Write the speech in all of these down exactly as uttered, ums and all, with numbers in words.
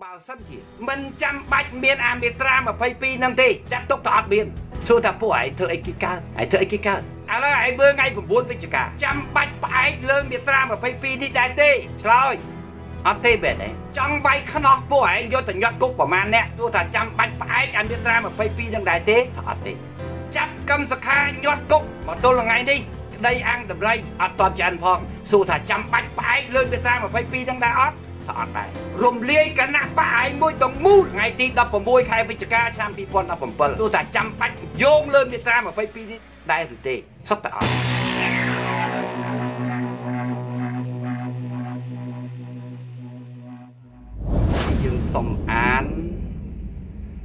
Bảo sân chỉ mình chăm bạch miền Amitra mà phây pi năm tê chắc tốc tọt miền xô thập phụ ấy thợ ấy kí ca ấy thợ ấy kí ca à là ấy bơ ngay bốn với chục cả chăm bạch phải lên Amitra mà phây pi đi đại tê rồi ở tê về đấy trong vay khăn nó phụ ấy vô tận nhát cúc của man nè xô thà chăm bạch phải Amitra mà phây pi đang đại tê thọ tê chắp cầm sắc hai nhát cúc mà tôi là ngay đi đây ăn tập đây ở toàn chỉ ăn phong xô thà chăm bạch phải lên Amitra mà phây pi đang đại ót thọ đại rùm lia cả nắp phải môi đồng mu ngày ti tập vào môi khai với chả cá sang pi pon tập vào bờ tôi đã chăm bách dồn lên miệt ra mà phải pi đại rồi tê sắp tạo dương sông án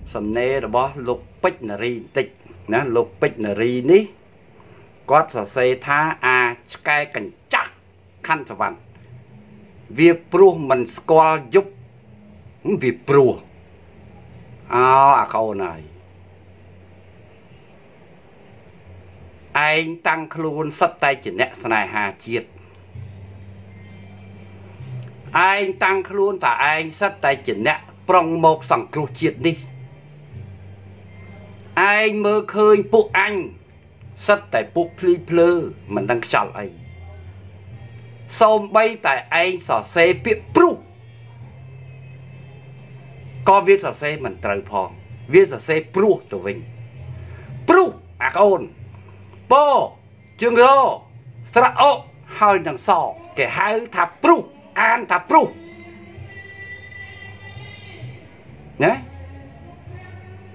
sầm nê rồi bó lục bích nà ri tịch nè lục bích nà ri ní quát sờ xây tha a cái cảnh chắc khăn sờ vằn vì pru mình score giúp vì pru à câu này anh tăng luôn sắp tay chỉ nẹt này hà chiết anh tăng luôn và anh sắp tay chỉ nẹt prong một sòng kêu chiết đi anh mơ khơi phụ anh sắp tay phụ pli plơ mình đang chọn anh xong bay tại anh sò xe bị pru có viết sò xe mình trời phò viết sò xe pru tụi mình pru à con po chương lô sra o hơi đằng sau cái hai thà pru an thà pru nhé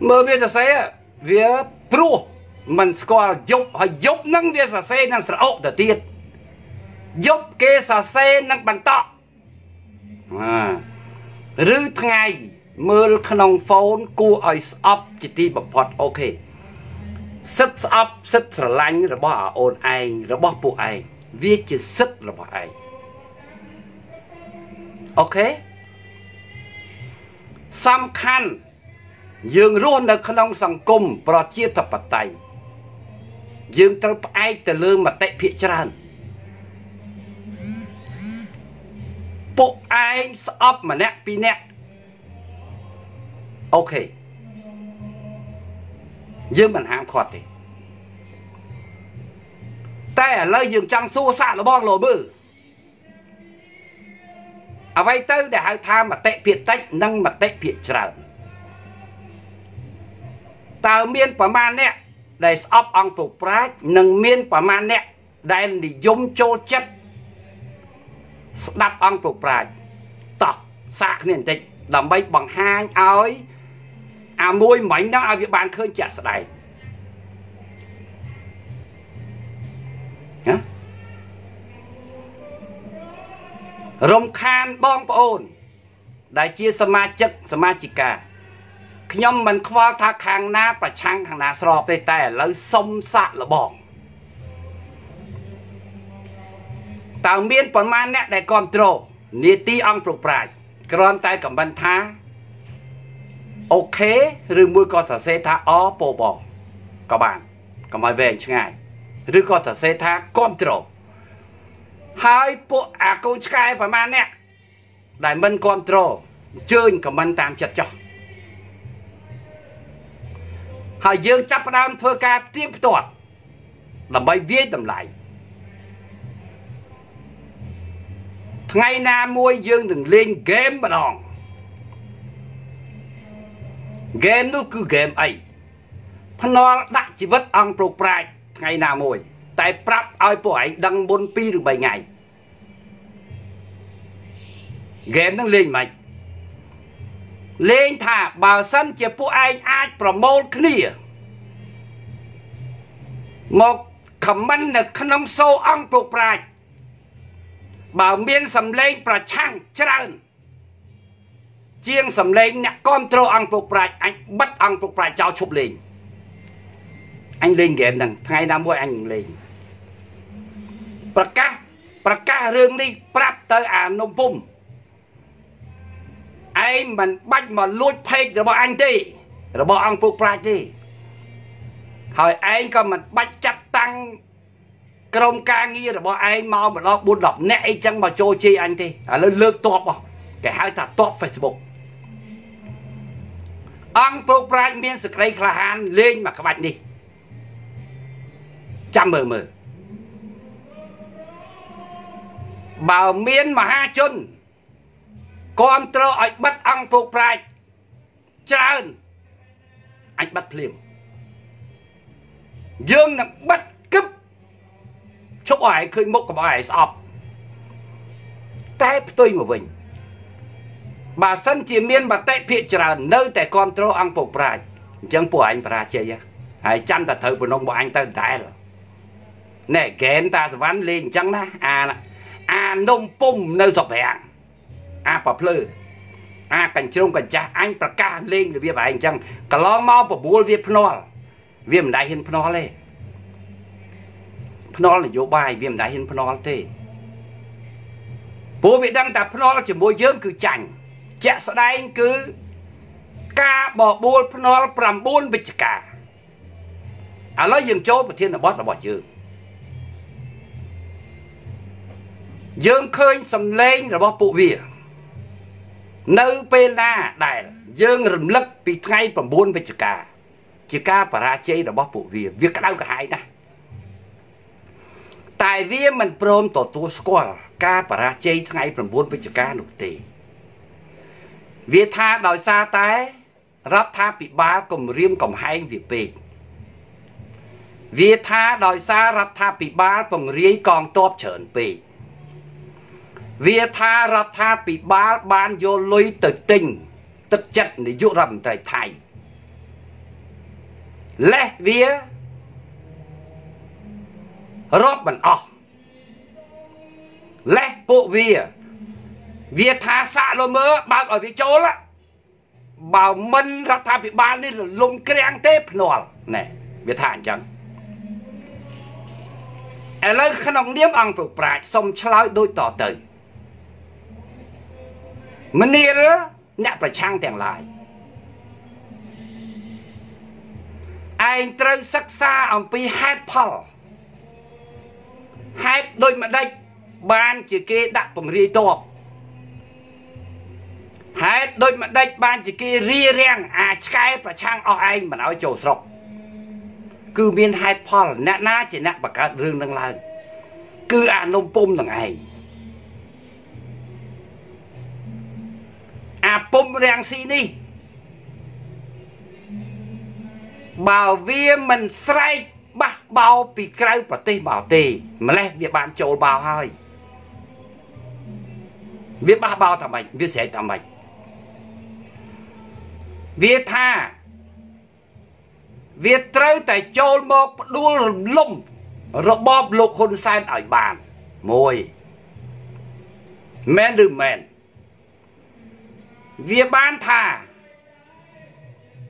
mơ viết sò xe viết pru mình score dốc hay dốc năng viết sò xe năng sra o đầu tiên giúp kê sò xe năng bằng tọ à. Rư ngay mơ khăn phone cua oi sọp chỉ ti bằng phọt ok sứt sọp sứt sờ lanh rồi bỏ ồn anh rồi bỏ phụ anh viết chữ sứt rồi bỏ anh ok xăm khăn dương luôn được khăn sẵn cùng bỏ chia thập bạc tay dương trâu ai từ lương mà tệ phía tràn bộ anh sắp mà nè pi nè ok dương mình hàng khọt thì ta lời dương trăng xua xa nó bong lồ bư à vay tư để hai tham mà tệ phiệt tách nâng mà tệ phiệt trở ta miên bà man nè để sắp ông phục prách nâng miên bà man nè để đi dùng cho chất đập ông phục lại tọc sạc nền tịch làm mấy bằng hai ơi à môi mảnh đó ai việc bàn khơi chả sợ đầy rồng khan bong ồn đại chia sma chất sma chỉ cả nhóm mình khoa tha khang na và chăng hàng na sọp tê tè lấy sông sạ là bỏng tàu miên phần man nè để control nị ti ông phục lại còn tại cầm bàn tha ok rư mui con sả xe tha ó bồ bò các bạn cầm ai về chứ ngài rư con sả xe tha control hai bộ à câu cái phần man nè đại mình control chơi cầm bàn tam chặt chọc hai dương chấp đam thưa ca tiếp tuột làm bài viết làm lại ngày na môi dương đừng lên game mà đòn game nó cứ game ấy phần nó đặt chỉ vứt ăn pro pride ngày na môi tại prap ai bộ ấy đăng bốn pi được bảy ngày game nó lên mày lên thả bảo sân chỉ phụ anh ai promote clear một comment được không sâu ăn pro pride bảo miên sầm lên và chăng trơn chiêng sầm lên nè control ăn phục lại anh bắt ăn phục lại trao chụp lên anh lên game đằng ngày năm mươi anh lên và cá và cá rương đi prap tới à nông bùm anh mình bắt mà lôi phê rồi bọn anh đi rồi bọn ăn phục lại đi hỏi anh còn mình bắt chặt tăng công ca nghi rồi bọn anh mau mà lo buôn đọc nẹ chẳng mà cho chi anh thì à, lên lượt top à. Cái hai thằng top Facebook Ông bộ bạch miên sức rây khá hàn lên mà các bạch đi chăm mờ mờ bảo miên mà ha chun con trâu ạch bắt ông bộ bạch tràn anh bắt liềm dương là bắt cướp chúc ỏi khơi mốc của ỏi sọp tép tôi mà mình bà sân chỉ miên bà tép phía trả nơi tại con trâu ăn bộ bạch chẳng bộ anh bà chơi ra hãy chăm ta thử của nông bộ anh ta đại rồi nè kém ta sẽ ván lên chẳng ná à à nông bông nơi dọc hẹn à bà plơ à cảnh trông cảnh cha anh bà ca lên rồi bia bà anh chẳng cả lo mau bà bố viết nó viêm đại hiền pnol ấy, pnol là vô bài viêm đại hiền pnol thế, bố bị đăng tạp pnol chỉ môi dương cứ chảnh, chạ sợi đai cứ ca bỏ buôn pnol làm buôn bị cả, à nói dương chốt và thiên là boss là bỏ dương, dương khơi sầm lên là bỏ bộ vía, nấu pena đại dương rầm lắc bị ngay làm buôn bị cả. Chỉ ca bà ra chơi là bóp bộ việc, việc đâu cả hai ta. Tại vì mình bồm tổ tố score, ca bà ra chơi ngay bằng bốn với chữ ca nụ tế. Vì tha đòi xa tay, rắp tha bị ba cùng riêng cùng hai việc bề. Vì tha đòi xa rắp tha bị ba cùng riêng còn tốt trởn bề. Vì tha rắp tha bị ba ban vô lối tự tình, tức chất để dụ rầm tại thầy. Lẽ vía rốt bằng ọc lẽ bộ vía vía tha xa lô mơ bao ở phía chỗ đó bảo mình ra tha phía ba nên là lùng kèng tế phần nọ nè vía tha anh chẳng ở lên khả năng niếm ăn phụ bạch xong cháu đôi tỏ tử mình đi đó nẹ phải chăng tiền lại anh trâu sắc xa ông phí hẹp phò hẹp đôi mặt đạch ban chỉ kia đặt bằng ri tộp hẹp đôi mặt đạch ban chỉ kia ri riêng à cháy và chăng ở anh mà nói chỗ sọc cứ miên hẹp phò nạ ná chỉ nạ bạc cả rương năng lên cứ ăn nông bông thằng anh à bông riêng xí đi bảo vì mình sạch bắt bao bị kêu bà tê bảo tê mà lẽ việc bạn trộn bảo hơi việc bắt bao thầm mạch việc sẽ thầm mạch việc tha việc trâu tại trộn một đua lùm rồi bóp lục hôn xanh ở bàn môi men đừng men việc bán tha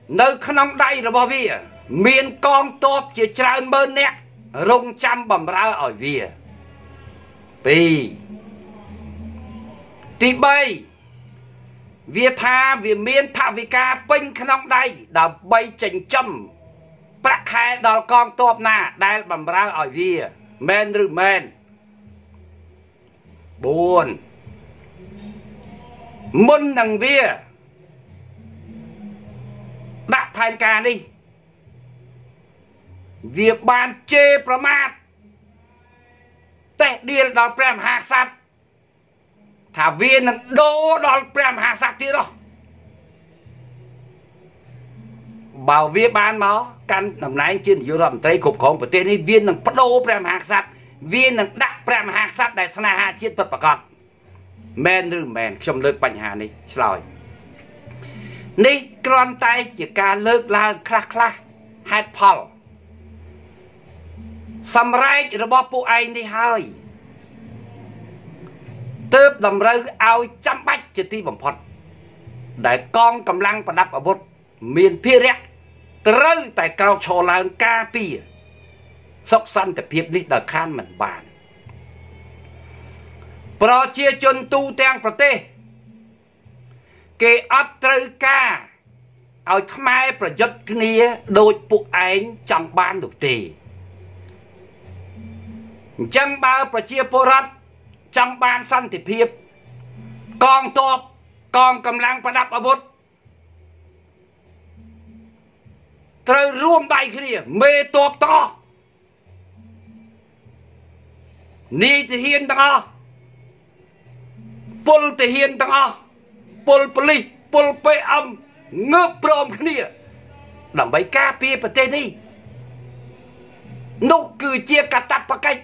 nơi khăn ông đây là bao vía miền con tốt chỉ tràn bơ nè rung trăm bầm ra ở vía vì tí bay vía tha vì miền thả vì ca bênh khăn ông đây đã bay chành châm bạc hai đòi con tốt nà đây bầm ra ở vía men rư men buồn môn đằng vía đã thành ca đi việc ban chê bà mát tệ điên đón bèm hạ sát thả viên đô đón bèm hạ sát tí đó bảo viên ban máu căn nằm náy trên dư rầm tây cục khổng bởi tên ấy viên nâng bắt đô bèm hạ sát viên nâng đạc bèm hạ sát đại sanh hạ chiết vật bà con men rư men trong lực bánh hạ này rồi ní con tay chỉ ca lơ la khla khla hạt phò, xâm rải rồi bỏ bộ anh đi hơi, tớp làm rơi ao chăm bách chỉ ti bẩm phật, đại con cầm lăng và đắp ở bốt miền phía rẽ, rơi tại cao trò làng ca pì, sốc săn tập hiệp đi đợt khan mình bàn, pro chia chun tu tang pro tê. Kê ớt trâu ca ôi khmai bà giật kia đôi bụng ánh trong ban đủ tì chẳng bao bà chia bố rớt trong ban sân thịt hiếp con tốt con cầm lăng bà đắp ở bút Trời rùm đáy kia mê tốp to Ní thì hiên tăng á Pol thì hiên tăng á Pol poli Pol pê âm Ngớp rộm kia Đầm bấy ca bia bà tên đi Nụ cử chia cà tạp bà cách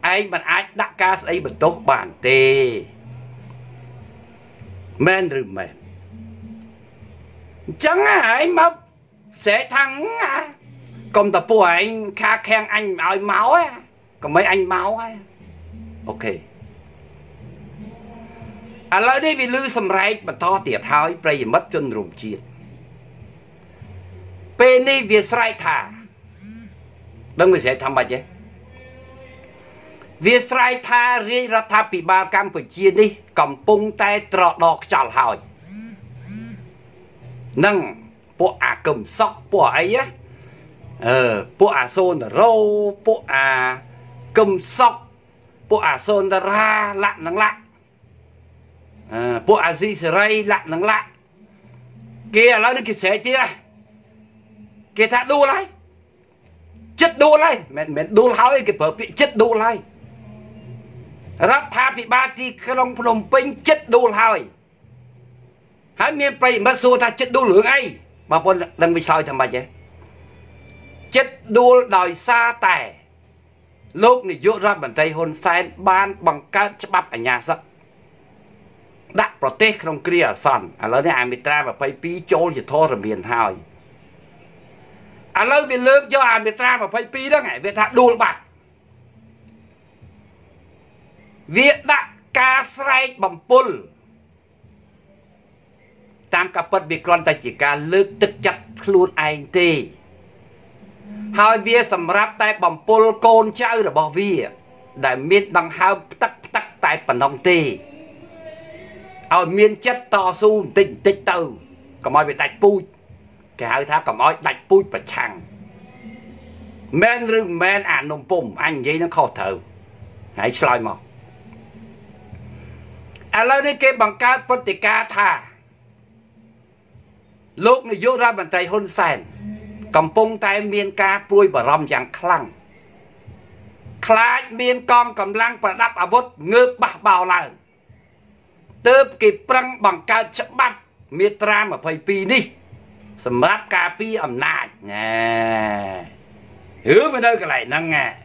Anh bằng ách đạc ca sẽ bằng tốt bản tê Mên rừng mềm chẳng ai mà sẽ thắng à công tập của anh kha khen anh ai máu á à. Còn mấy anh máu á à. Ok à lời đi vì lư sầm rây mà to tiệt tháo bây giờ mất chân rùm chia bên đi vì sai thả đừng có sẽ thăm bà chứ vì sai thả riêng ra thả bị ba cam phải chia đi cầm bông tay trọ đọt chào hỏi năng bộ à cầm sóc bộ ấy á ờ bộ à xôn là râu bộ à cầm sóc bộ à xôn là ra lạ năng lạ ờ bộ à gì sẽ ray lạ năng lạ kia là nó kia sẽ chứ kia thả đu lại chất đu lại mẹ mẹ đu lại kia phở bị chất đu lại rắp tha bị ba thì không phồng pênh chất đu lại hãy miền Tây mất xua ta chết đu lưỡng ấy bà con đang bị soi thầm bà chứ chết đu đòi xa tẻ lúc này dỗ ra bàn tay hôn sen ban bằng các bắp ở nhà sắp đặt vào tết không kia sẵn à lớn này ai mới tra và phải phí chỗ thì thôi rồi miền hào à lớn vì lớn cho ai mới tra và phải phí đó ngại về thả đu bạc việc đặt ca srai bằng pull tam cặp bật bị con ta chỉ ca lướt tức chặt luôn anh thì hai vía sầm ráp tay bầm pol côn cháu là bỏ vía để miên bằng hao tắc tắc tay phần hồng tì ở miên chất to su tịnh tịnh từ còn mọi bị đạch pui cái hai tháng còn mọi đạch pui và chằng men rừng men à nồng bùm anh vậy nó khó thở hãy soi mò à lâu đây kia bằng ca bật thì ca thà lúc này dỗ ra bàn tay hôn sàn cầm bông tay miên ca vui và rong dạng khăn khát miên con cầm lăng và đắp áo bút ngược bạc bào lại tớp kịp răng bằng cao chấp bắt miệt ra mà phải pi đi sầm ráp ca pi ẩm nại nè hứa với nơi cái này năng nè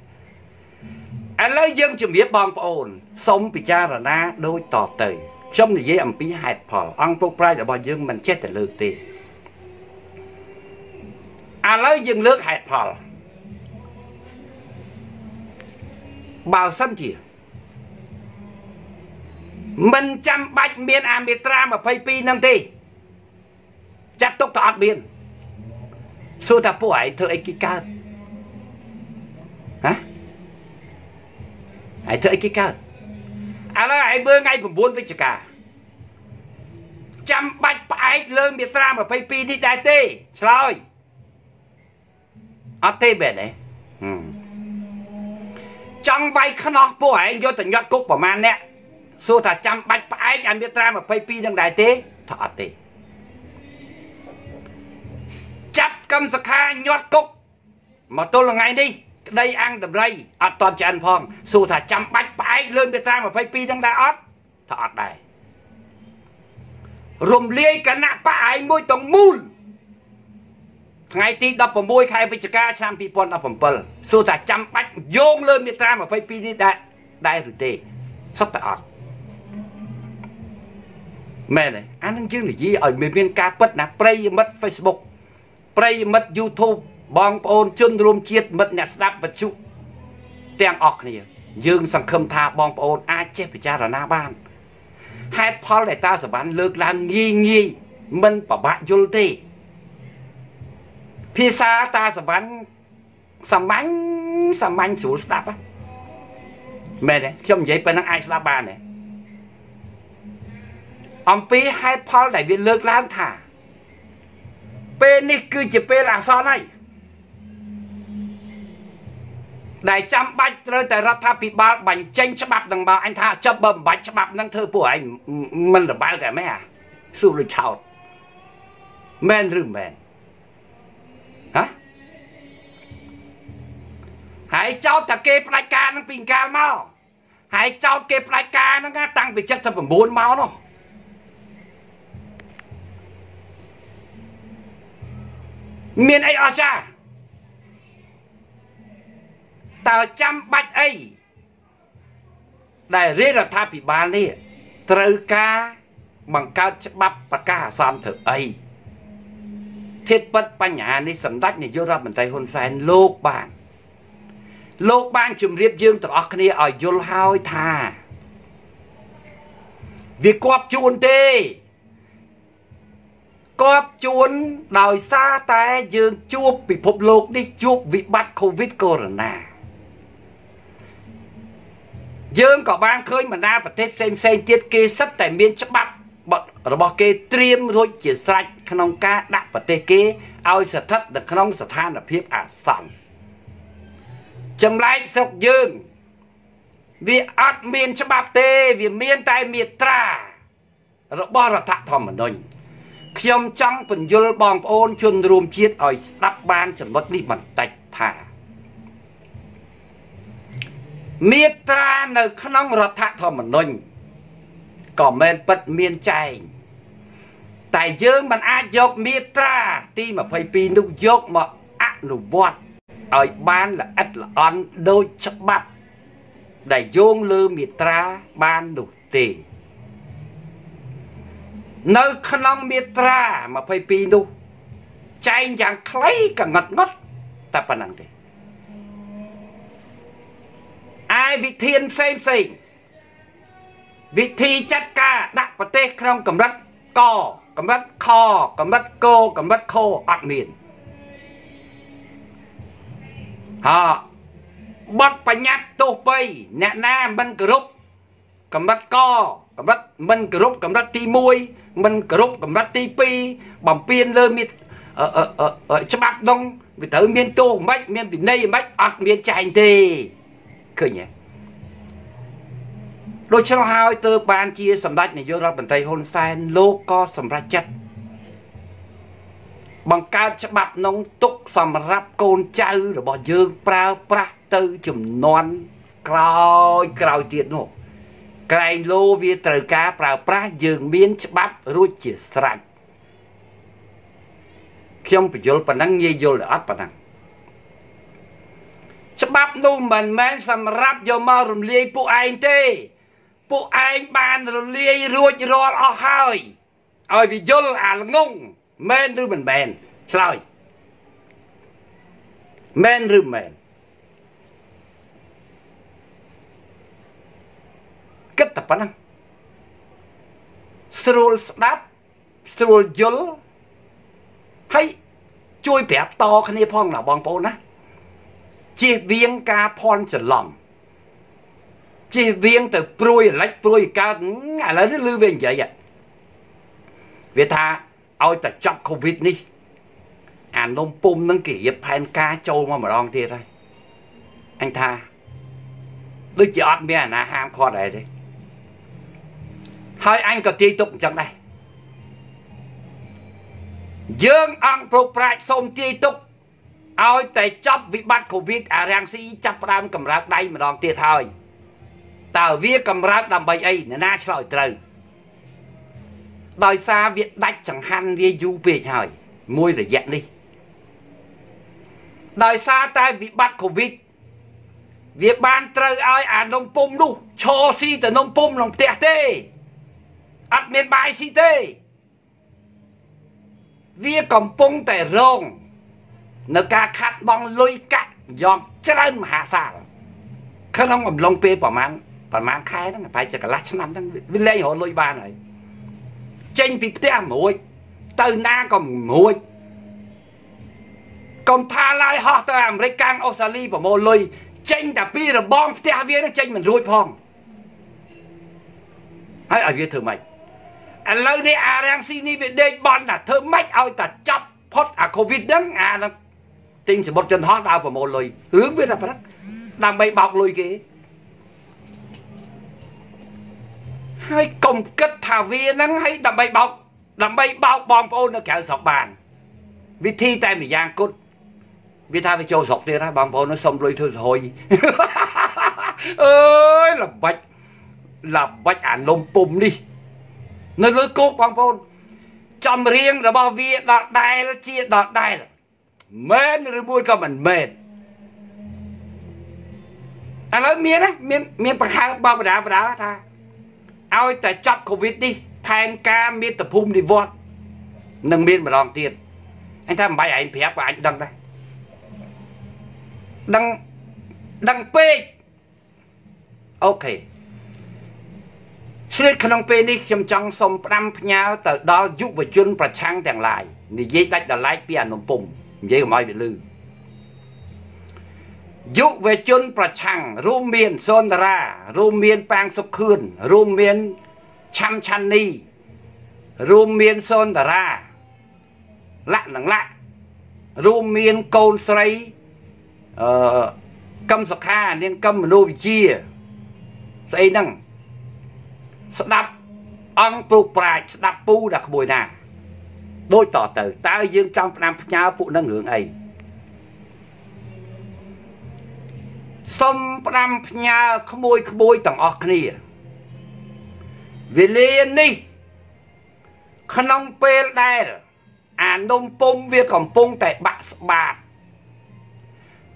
anh lấy dân chừng biết bom ổn sống bị cha rồi na đôi tỏ tời trong thì dễ ẩm pi hạt phở ăn bốc ra là bao dương mình chết để lượt tiền à lấy dừng lướt hạt phở bao xâm chìa mình chăm bạch miên amitra mà phây pi năng tì chắc tốt tọt biên xô ta bố ấy thơ ấy kì cao hả ấy thơ ấy kì cao à là hãy bơ ngay phần bốn với chả cả chăm bạch bạch lương biệt ra mà phây pi đi đại tê rồi ở tê bể này trong vay khăn nó bố ấy vô tình nhọt cúc bảo man nè xô thả chăm bạch bạch anh biết ra mà phây pi đang đại tê thọ tê chắp cầm sạc ha nhọt cúc mà tôi là ngay đi đây ăn đầm đây ở toàn cho anh phong xô thả chăm bạch bạch lương biệt ra mà phây pi đang đại ót thọ đại rùm liê cả nạ bạch môi tổng mùn ngày tí đập vào môi khai với chả ca sang pi pon đập vào bờ, số ta chăm bách dồn lên miệt ra mà phải pi đi đại đại rồi tê, sắp ta ọt, mẹ này anh đang chơi là gì ở miền miền ca bớt nè, play mất Facebook, play mất YouTube, bong bồn chân rôm chiết mất nè snap vật trụ, tiếng ọt này, dương sang khâm tha bong bồn ai chết phải cha là na ban, hai pol này ta sẽ bán lược là nghi nghi, mình bảo bạn vô tê. Phía xa ta sẽ bán xăm bánh, xăm bánh xuống sạp á mẹ này, không dễ bởi năng ai sạp bà này ông phí hai phóng đại viên lược lãng thả bên này cứ chỉ bên là sao này đại trăm bánh rồi tại ra tháp bị bà bánh chanh chấp bạp đằng bà anh thả chấp bầm bánh chấp bạp năng thơ của anh mình là bao kẻ mẹ à xu lịch hào men rừng mẹn hả? Hãy cho ta kê phải ca nó bình ca mau. Hãy cho kê phải ca nó tăng về chất phẩm bốn máu nó. Miền ấy ở xa. Tờ trăm bạch ấy. Đại rế là tháp bị bán đi. Trời ca bằng cao chất bắp và ca hạ xóm thử ấy. Thiết bất bà nhà này sẵn đách này vô ra bằng tay hôn xa lốt bàn. Lốt bàn chùm riêng dương tựa ọc này ở vô hoi thà. Vì cóp chuôn tê. Cóp chuôn đòi xa tay dương chuốc bị phục lốt đi chuốc vì bắt Covid-Corona. Dương có ban khơi mà ra và thêm xem xem tiết kê sắp tại miền chắc bắt bọn bỏ kê triêm thôi chỉ sạch không ca đặt và tê kê ao sẽ thất được không sẽ than là phép à sẵn chấm lại sọc dương vì ạt miền chắc bắt tê vì miền tay miệt tra rồi bỏ là thạc thòm ở đây khiêm trong phần dư bóng ôn chuyên rùm chiết ở đắp ban chẳng mất đi bằng tạch thả miết ra nơi nông rọt thạc thòm ở đây có mên bất miên chanh. Tại dương mình á dốc miết ra tí mà phải pin lúc dốc mà á nụ vọt ở ban là ít là ón đôi chắc bắp đại dương lưu miết ra ban nụ tì nơi nông miết ra mà phải pin lúc chanh dạng kháy cả ngọt ngọt ta bà năng kì ai vị thiên xem xình vị thi chắc ca đặt vào tê không cầm đất co cầm đất kho cầm đất cô cầm đất khô ọt miền họ bắt bà nhát tô bây nẹ na mình cử rúc cầm đất co cầm đất mình cử rúc cầm đất ti muôi mình cử rúc cầm đất ti pi bằng piên lơ miệt ở ở ở ở chấp bạc đông vì thử miên tô mách miên vì nay mách ọt miên chành thì cười nhé. Đôi cháu hai tơ bàn chia sầm đạch này vô ra bàn tay hôn sen lô co sầm ra chất bằng cao chất bạc nông túc sầm rắp con cháu rồi bỏ dương pra pra tư chùm non còi còi tiệt nổ cài lô vi trời cá pra pra dương miến chất bạc rồi chỉ sạch khi ông phải vô bàn năng nghe vô là át bàn năng chất bạc nông mình men sầm rắp vô mau rùm liê phụ anh tê bộ anh ban rồi lia ruột rồi ở hơi, ở vì dồn à là ngung, men rư mình bền, trời, men rư mình, kết tập năng, srol đáp, srol dồn, hay chui bẹp to cái này phong là băng bó nè, chỉ viên ca phong sẽ lỏng. Chỉ viên từ prui lách prui cao ngã lớn lưu về vậy vậy. Vì ta ôi ta chọc Covid đi. Anh nông bùm nâng kỷ dịp hành ca châu mà mở đong thiệt thôi. Anh ta lúc chị ọt mẹ là ham kho đấy đi. Thôi anh có tiếp tục chẳng đây. Dương ăn pro prạch xong tiếp tục. Ôi ta chọc vị bắt Covid à ràng sĩ chọc ram cầm rác đây mà đong thiệt thôi. Tờ vía cầm rác đầm bầy ấy nè na sỏi trời. Đòi xa việc đách chẳng hăn vía du về hỏi môi là dẹn đi. Đòi xa tay bị bắt Covid. Việc ban trời ai à nông pum đu cho si từ nông pum lòng tẹt tê. Ất miền bài si tê. Vía cầm pung tẻ rồng. Nó ca khát bong lôi cạn dòm chân mà hạ xa. Khá nông ẩm lông bê bỏ mạng bỏ mạng khai đó là phải chắc là lát năm tháng vì lấy hồ lôi ba này chênh bị tè mũi từ na còn mũi còn tha lai họ ta làm rây căng ô xa ly bỏ mô lôi chênh đã bị rồi bong tè viên nó chênh mình rùi phong hãy ở viết thử mạch à lâu đi à ràng xin đi về đây bọn là thơ mách ôi ta chấp hốt à Covid đấng à nó tinh sẽ bột chân hót đau bỏ mô lôi hướng viết là phát làm bay bọc lùi kì hay công kết thà viên nắng hay làm bay bọc làm bay bọc bom ôn nó kéo sọc bàn vì thi tay mình giang cốt វាថាវាចូលស្រុកទៀតហើយបងប្អូននោះសុំលុយធ្វើសរហុយអើយល្បិចល្បិចអាលំពុំនេះនៅលើគោកបងប្អូនចំរៀងរបស់វាដល់ដែលជាដល់ដែលមែនឬមួយក៏មិនមែនឥឡូវមានណាមានមានបង្ហើបបបដាបដាថាឲ្យតែចប់កូវីដនេះផែនការមានតភូមិនិវត្តនឹងមានម្ដងទៀតអញថាមិនបាច់ឯងប្រាប់ក៏អាចដឹងដែរដឹងដឹងពេកអូខេស្រីក្នុងពេលនេះខ្ញុំចង់សូមផ្ដាំផ្ញើទៅដល់យុវជនប្រឆាំងទាំងឡាយនិយាយដាច់ដលែកពីអនុពំនិយាយកុំឲ្យវាលឺយុវជនប្រឆាំងរួមមានសុនរារួមមានប៉ាងសុខឿនរួមមានឆាំឆាន់នីរួមមានសុនរាលក្ខនឹងលក្ខរួមមានកូនស្រីអឺកឹមសុខានាងកឹមមនុស្សវិជាស្អីហ្នឹងស្ដាប់អង្គពុកប្រាជ្ញស្ដាប់ពូដាក់ក្បួយណាដូចតទៅតើយើងចង់ផ្ដាំផ្ញើពួកនឹងរឿងអីសុំផ្ដាំផ្ញើក្មួយក្មួយទាំងអស់គ្នាវេលានេះក្នុងពេលដែលអានំពុំវាកំពុងតែបាក់ស្បាត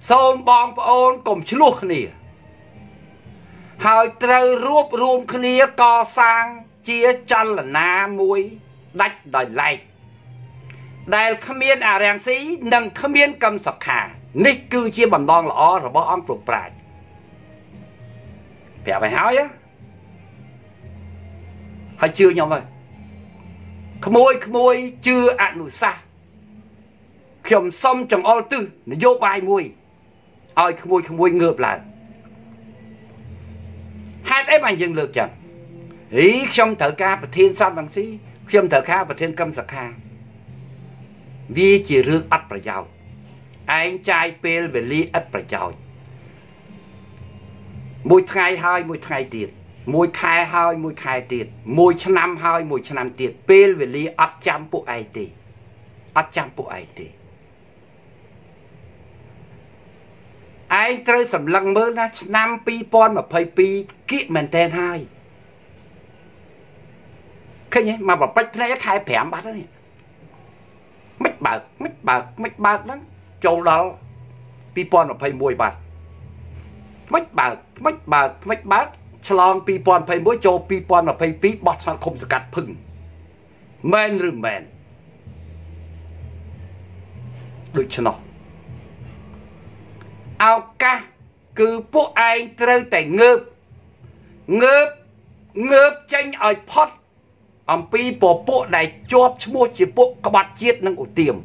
សូមបងប្អូនកុំឆ្លោះគ្នាហើយត្រូវរួបរួមគ្នាកសាងជាចលនាមួយដាច់ដោយឡែកដែលគ្មានអរិយសីនិងគ្មានកម្មសខានេះគឺជាបំណងល្អរបស់អង្គប្រប្រាជ្ញប្រាប់ឲ្យហើយហើយជឿខ្ញុំហើយក្មួយក្មួយជឿអនុសាសន៍ខ្ញុំសុំចង្អុលទិសនយោបាយមួយឲ្យក្មួយក្មួយងើបឡើងហេតុអីបានយើងលើកចឹងអីខ្ញុំត្រូវការប្រធានសំរងស៊ីខ្ញុំត្រូវការប្រធានកម្មសខាវាជារឿងអត់ប្រយោជន៍ឯងចាយពេលវេលាឥតប្រយោជន៍មួយថ្ងៃហើយមួយថ្ងៃទៀតមួយខែហើយមួយខែទៀតមួយឆ្នាំហើយមួយឆ្នាំទៀតពេលវេលាអត់ចាំពួកឯងទេអត់ចាំពួកឯងទេឯងត្រូវសម្លឹងមើលណាឆ្នាំពីរពាន់ម្ភៃពីរគៀកមែនតើហើយឃើញមកបបិចភ្នែកខែប្រាំបាត់ហ្នឹងមិនបើកមិនបើកមិនបើកហ្នឹងចូលដល់ពីរពាន់ម្ភៃមួយបាត់មិនបើកមិនបើកមិនបើកឆ្លងពីរពាន់ម្ភៃមួយចូលពីរពាន់ម្ភៃពីរបោះឆ្នោតឃុំសង្កាត់ភឹងមែនឬមែនដូច្នោះឱកាសគឺពួកឯងត្រូវតែងើបងើបងើបចេញឲ្យផុតអំពីពពួកដែលជាប់ឈ្មោះជាពួកក្បត់ជាតិនិងឧទាម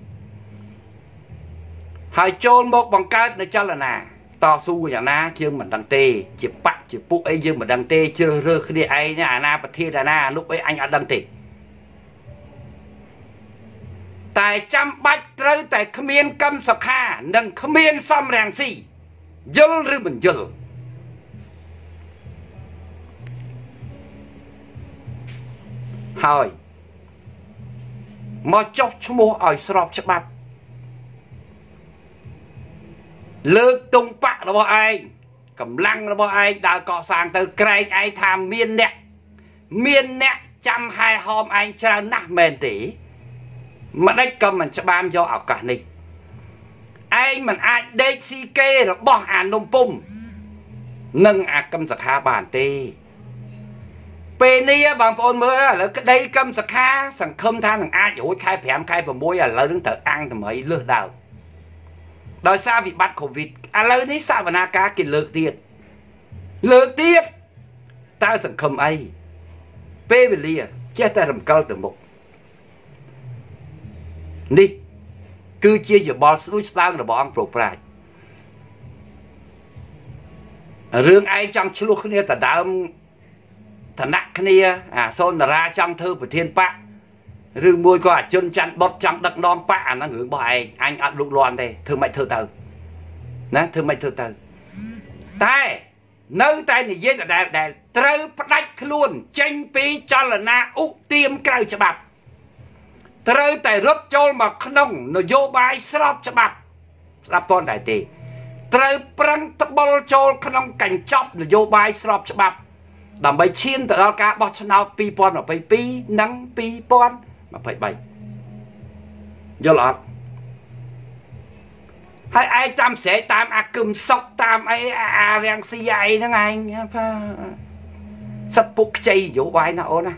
ហើយចូលមកបង្កើតនៅចលនាតស៊ូយ៉ាងណាយើងមិនដឹងទេជាបកជាពួកអីយើងមិនដឹងទេជ្រើសរើសគ្នាឯងអាណាប្រធានអាណាលោកអីអញអត់ដឹងទេតែចាំបាច់ត្រូវតែគ្មានកម្មសខានិងគ្មានសំរាំងស៊ីយល់ឬមិនយល់ហើយមកចុះឈ្មោះឲ្យស្របច្បាប់លើកទង់បាក់របស់ឯងកម្លាំងរបស់ឯងដើរកសាងទៅក្រែងឯងថាមានអ្នកមានអ្នកចាំហែហោមឯងច្រើនណាស់មែនទេមិនដេចក៏មិនច្បាមយកឱកាសនេះឯងមិនអាចដេកស៊ីគេរបស់អានំពុំនិងអាកម្មសខាបានទេពេលនេះបងប្អូនមើលឥឡូវក្តីកម្មសខាសង្ឃឹមថានឹងអាចរួចខែប្រាំខែប្រាំមួយឥឡូវនឹងត្រូវអាំងតម្រៃលើសដើមដោយសារវិបត្តិកូវីដឥឡូវនេះសវនាការគេលើកទៀតលើកទៀតតើសង្ឃឹមអីពេលវេលាចេះតែរំកិលទៅមុខនេះគឺជាយោបល់ស្ដួយស្ដើងរបស់អង្គប្រប្រាជ្ញរឿងឯងចង់ឆ្លោះគ្នាតដើមឋានៈគ្នាអាសូនតារាចង់ធ្វើប្រធានបកឬមួយក៏អជនច័ន្ទបុតចង់ដឹកនាំបកអាហ្នឹងរឿងរបស់ឯងអញអត់លូកលាន់ទេធ្វើមិនធ្វើទៅណាធ្វើមិនធ្វើទៅតែនៅតែនិយាយដដែលដែលត្រូវផ្ដាច់ខ្លួនចេញពីចលនាឧទាមក្រៅច្បាប់ត្រូវតែរត់ចូលមកក្នុងនយោបាយស្របច្បាប់ sắp toàn đại tì trời prang tập bồ chôl khăn cảnh chọc là vô bài sọp cho bạp đảm bày chiên tự do cá bọt chân áo pi pon ở bay pi nắng pi pon mà phải bay vô lọt hay ai tam sẽ tam a cùm sóc tam ấy a rang si ai nó anh sắp bục chay vô bài nào ôn à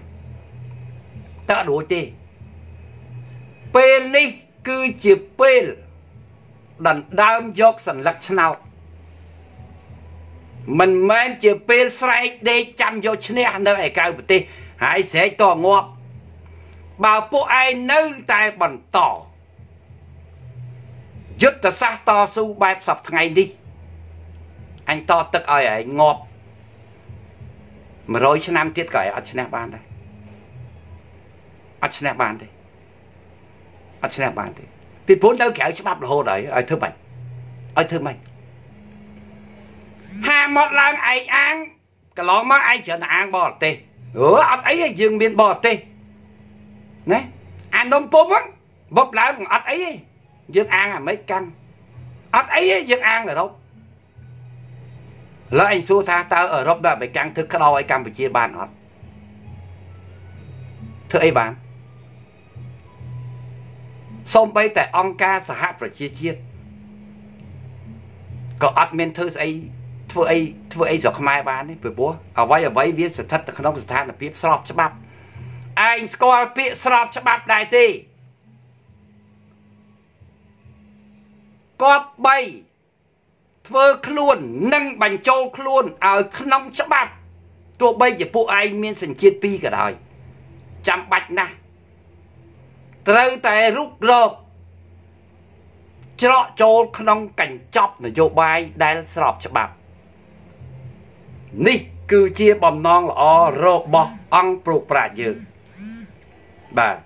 tự đuổi tì pên đi cứ chỉ pên đàn đam dọc sẵn lắc chân nào mình mang chỉ pin sai để chăm vô chân này anh đâu ai cào bứt đi hãy sẽ to ngọc bảo bộ ai nấu tại bản tỏ giúp ta sát to su bài sập ngày đi anh to tức ai ấy ngọc mà rồi chân nam tiết cởi ở chân này bàn đây ở chân này bàn đây ở chân này bàn đây thì bốn đâu kéo chứ bắp là hồ đấy ai thưa mày ai thưa mày hai một lần ai ăn cái lon mất ai chở ăn bò tê nữa ở ấy dương miền bò tê nè ăn đông bún bóp lại còn ắt ấy dương ăn là mấy căn ắt ấy dương ăn rồi đâu lỡ anh xua tha tao ở rộp đó mấy căn thức cái đo ấy Campuchia bàn ọt thưa ấy bạn xong bây tại ông ca xã hạt rồi chia chia có ắt men thưa ấy thưa ấy thưa ấy giọt mai bán ấy bởi bố ở vay ở vay viết sự thật không sự than là biết sọp cho bắp anh coi biết sọp cho bắp đại tì có bay thưa luôn nâng bành châu luôn ở không cho bắp tôi bây giờ bộ anh miên sành chiết pi cả đời chăm bạch nè từ tại rút rộp cho cho không cảnh chọc là vô bài đai sọp cho bắp ní cứ chia bầm non là o rô bò ăn pru pra dư bà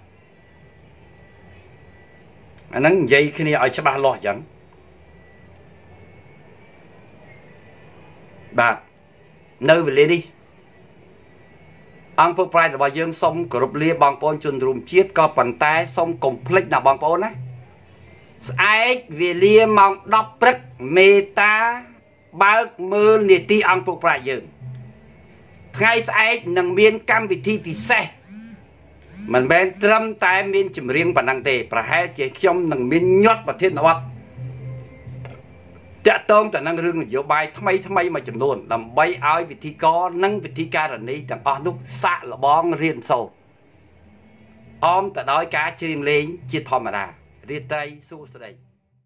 anh nắng dây khi này ở cho bà lo dẫn bà nơi về lấy đi ăn pru pra là bà dương xong cột lia bằng pon chun rùm chiết co bàn tay xong complete là bằng pon á ai về lia mong đọc rất mê ta bác mơ nề ti ăn phục lại dừng ngay sai nâng miên cam vị thi vì xe mình bên trâm tay miên chìm riêng và năng tề và hai chế khiông nâng miên nhót và thiên hoạt tệ tôm tại năng rương dấu bài thâm mây thâm mây mà chìm luôn làm bay áo vị thi có nâng vị thi ca rồi này chẳng có lúc xa là bóng riêng sâu ôm tại đói cá chìm lên chia thòm mà ra riêng tay xuống đây.